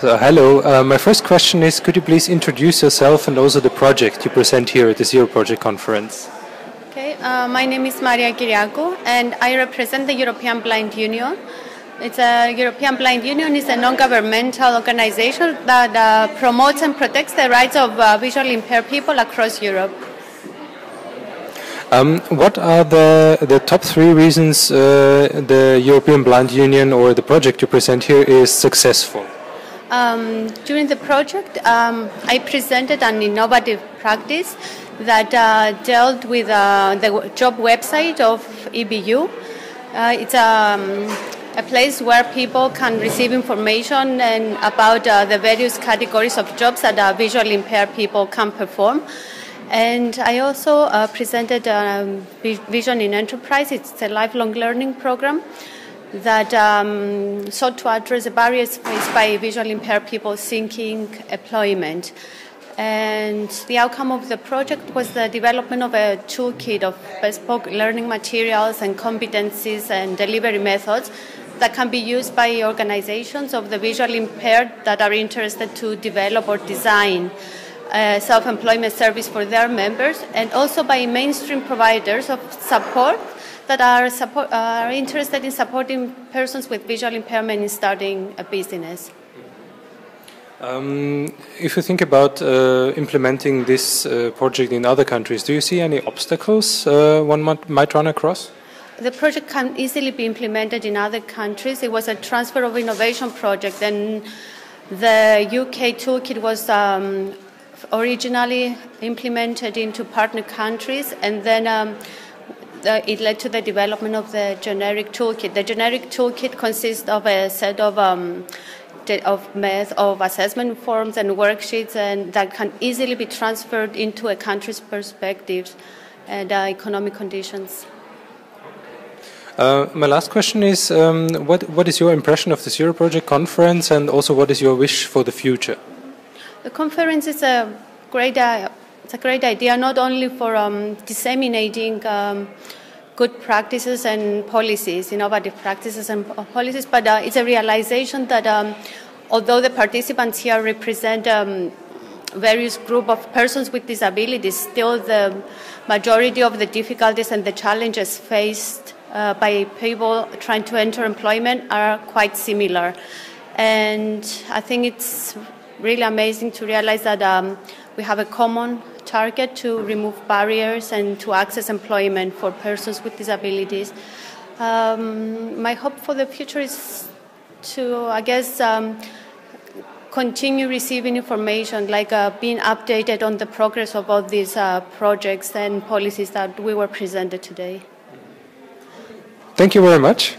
So, hello. My first question is, could you please introduce yourself and also the project you present here at the Zero Project Conference? Okay. My name is Maria Kyriacou, and I represent the European Blind Union. European Blind Union is a non-governmental organization that promotes and protects the rights of visually impaired people across Europe. What are the top three reasons the European Blind Union or the project you present here is successful? During the project, I presented an innovative practice that dealt with the job website of EBU. It's a place where people can receive information and about the various categories of jobs that visually impaired people can perform. And I also presented Vision in Enterprise. It's a lifelong learning program that sought to address the barriers faced by visually impaired people seeking employment. And the outcome of the project was the development of a toolkit of bespoke learning materials and competencies and delivery methods that can be used by organizations of the visually impaired that are interested to develop or design self-employment service for their members, and also by mainstream providers of support that are interested in supporting persons with visual impairment in starting a business. If you think about implementing this project in other countries, do you see any obstacles one might run across? The project can easily be implemented in other countries. It was a transfer of innovation project, and the UK toolkit was originally implemented into partner countries, and then it led to the development of the generic toolkit. The generic toolkit consists of a set of assessment forms and worksheets, and that can easily be transferred into a country's perspectives and economic conditions. My last question is, what is your impression of the Zero Project Conference, and also what is your wish for the future? The conference is a great idea, not only for disseminating good practices and policies, innovative practices and policies, but it's a realization that although the participants here represent various group of persons with disabilities, still the majority of the difficulties and the challenges faced by people trying to enter employment are quite similar. And I think it's really amazing to realize that we have a common target to remove barriers and to access employment for persons with disabilities. My hope for the future is to, I guess, continue receiving information, like being updated on the progress of all these projects and policies that we were presented today. Thank you very much.